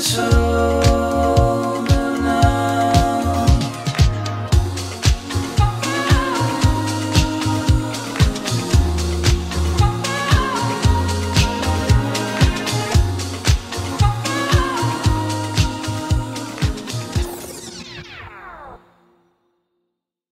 so